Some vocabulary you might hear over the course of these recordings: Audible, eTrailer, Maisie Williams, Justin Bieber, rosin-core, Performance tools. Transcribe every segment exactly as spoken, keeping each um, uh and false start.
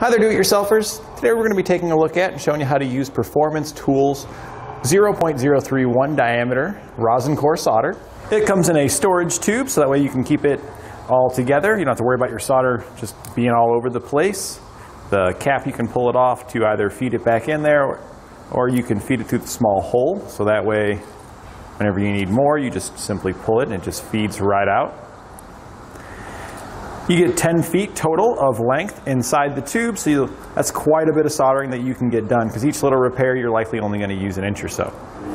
Hi there, do-it-yourselfers. Today we're going to be taking a look at and showing you how to use Performance Tools zero point zero three one diameter rosin-core solder. It comes in a storage tube, so that way you can keep it all together. You don't have to worry about your solder just being all over the place. The cap, you can pull it off to either feed it back in there, or, or you can feed it through the small hole, so that way whenever you need more, you just simply pull it and it just feeds right out. You get ten feet total of length inside the tube, so you, that's quite a bit of soldering that you can get done, because each little repair you're likely only going to use an inch or so.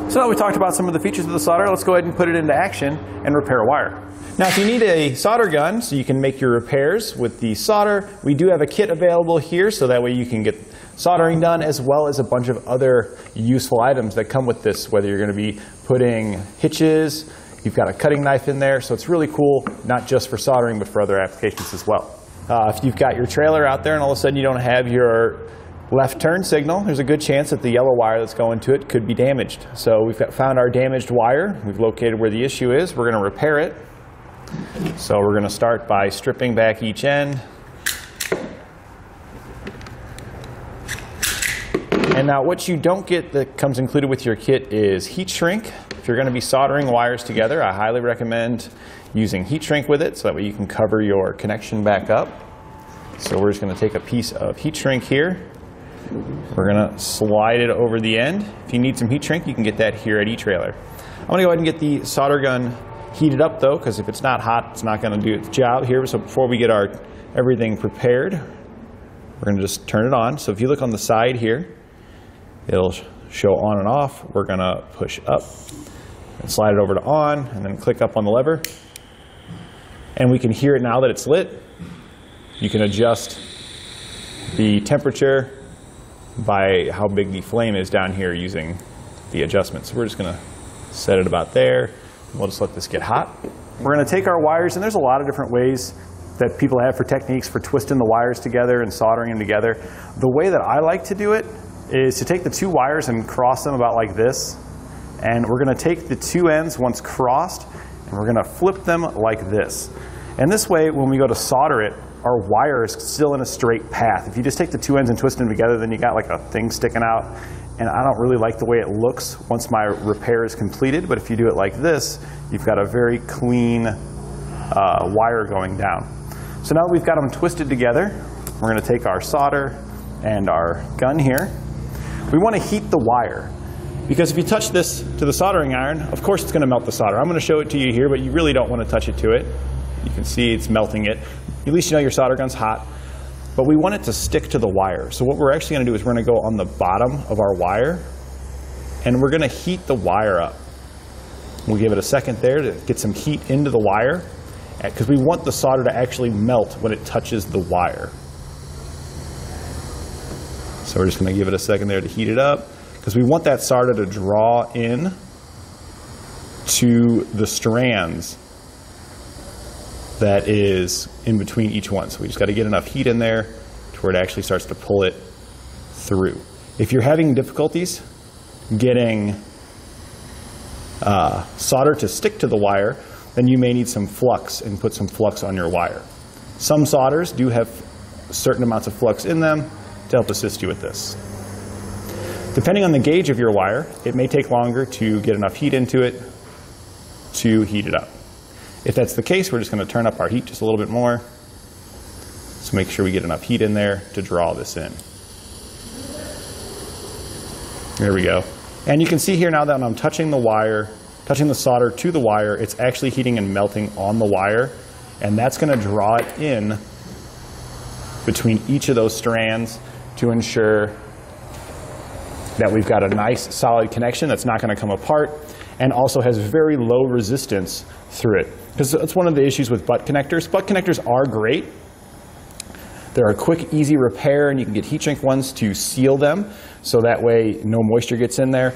So now we talked about some of the features of the solder, let's go ahead and put it into action and repair a wire. Now if you need a solder gun so you can make your repairs with the solder, we do have a kit available here, so that way you can get soldering done as well as a bunch of other useful items that come with this, whether you're going to be putting hitches, you've got a cutting knife in there, so it's really cool, not just for soldering, but for other applications as well. Uh, if you've got your trailer out there and all of a sudden you don't have your left turn signal, there's a good chance that the yellow wire that's going to it could be damaged. So we've got, found our damaged wire, we've located where the issue is, we're going to repair it. So we're going to start by stripping back each end. And now what you don't get that comes included with your kit is heat shrink. If you're going to be soldering wires together, I highly recommend using heat shrink with it, so that way you can cover your connection back up. So we're just going to take a piece of heat shrink here. We're going to slide it over the end. If you need some heat shrink, you can get that here at eTrailer. I'm going to go ahead and get the solder gun heated up though, because if it's not hot, it's not going to do its job here. So before we get our everything prepared, we're going to just turn it on. So if you look on the side here, it'll show on and off. We're going to push up and slide it over to on, and then click up on the lever. And we can hear it now that it's lit. You can adjust the temperature by how big the flame is down here using the adjustments. So we're just going to set it about there. We'll just let this get hot. We're going to take our wires, and there's a lot of different ways that people have for techniques for twisting the wires together and soldering them together. The way that I like to do it is to take the two wires and cross them about like this. And we're going to take the two ends once crossed, and we're going to flip them like this. And this way, when we go to solder it, our wire is still in a straight path. If you just take the two ends and twist them together, then you got like a thing sticking out. And I don't really like the way it looks once my repair is completed. But if you do it like this, you've got a very clean uh, wire going down. So now that we've got them twisted together, we're going to take our solder and our gun here. We want to heat the wire, because if you touch this to the soldering iron, of course it's going to melt the solder. I'm going to show it to you here, but you really don't want to touch it to it. You can see it's melting it. At least you know your solder gun's hot. But we want it to stick to the wire. So what we're actually going to do is we're going to go on the bottom of our wire, and we're going to heat the wire up. We'll give it a second there to get some heat into the wire, because we want the solder to actually melt when it touches the wire. So we're just going to give it a second there to heat it up, because we want that solder to draw in to the strands that is in between each one. So we just got to get enough heat in there to where it actually starts to pull it through. If you're having difficulties getting uh, solder to stick to the wire, then you may need some flux and put some flux on your wire. Some solders do have certain amounts of flux in them to help assist you with this. Depending on the gauge of your wire, it may take longer to get enough heat into it to heat it up. If that's the case, we're just going to turn up our heat just a little bit more. So make sure we get enough heat in there to draw this in. There we go. And you can see here now that I'm touching the wire, touching the solder to the wire, it's actually heating and melting on the wire, and that's going to draw it in between each of those strands to ensure that we've got a nice solid connection that's not going to come apart, and also has very low resistance through it. Because that's one of the issues with butt connectors. Butt connectors are great. They're a quick, easy repair, and you can get heat shrink ones to seal them, so that way no moisture gets in there.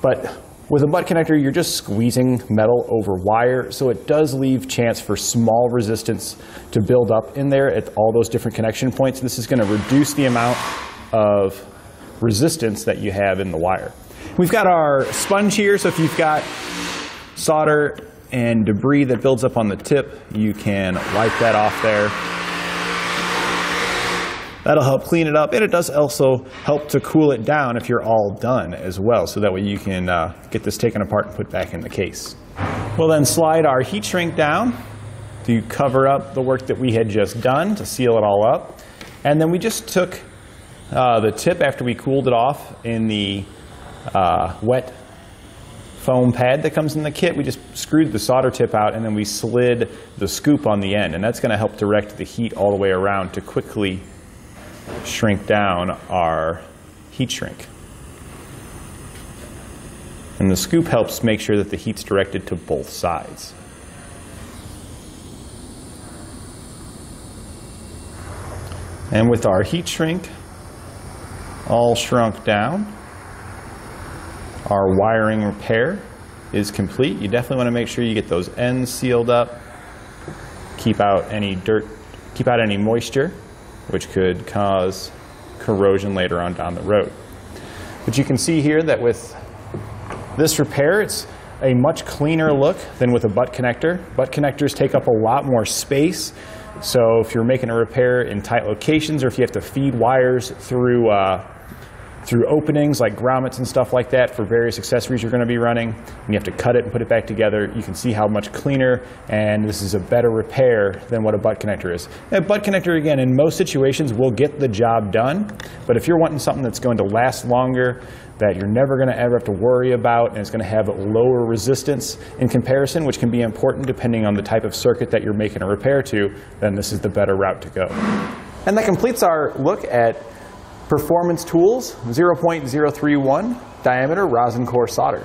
But with a butt connector, you're just squeezing metal over wire, so it does leave chance for small resistance to build up in there at all those different connection points. This is going to reduce the amount of resistance that you have in the wire. We've got our sponge here, so if you've got solder and debris that builds up on the tip, you can wipe that off there. That'll help clean it up, and it does also help to cool it down if you're all done as well, so that way you can uh, get this taken apart and put back in the case. We'll then slide our heat shrink down to cover up the work that we had just done, to seal it all up. And then we just took uh, the tip after we cooled it off in the uh, wet foam pad that comes in the kit. We just screwed the solder tip out, and then we slid the scoop on the end, and that's going to help direct the heat all the way around to quickly shrink down our heat shrink. And the scoop helps make sure that the heat's directed to both sides. And with our heat shrink all shrunk down, our wiring repair is complete. You definitely want to make sure you get those ends sealed up, keep out any dirt, keep out any moisture, which could cause corrosion later on down the road. But you can see here that with this repair, it's a much cleaner look than with a butt connector. Butt connectors take up a lot more space, so if you're making a repair in tight locations, or if you have to feed wires through uh, through openings like grommets and stuff like that for various accessories you're going to be running, and you have to cut it and put it back together, you can see how much cleaner, and this is a better repair than what a butt connector is. Now, a butt connector, again, in most situations will get the job done, but if you're wanting something that's going to last longer, that you're never going to ever have to worry about, and it's going to have lower resistance in comparison, which can be important depending on the type of circuit that you're making a repair to, then this is the better route to go. And that completes our look at Performance Tools zero point zero three one diameter rosin core solder.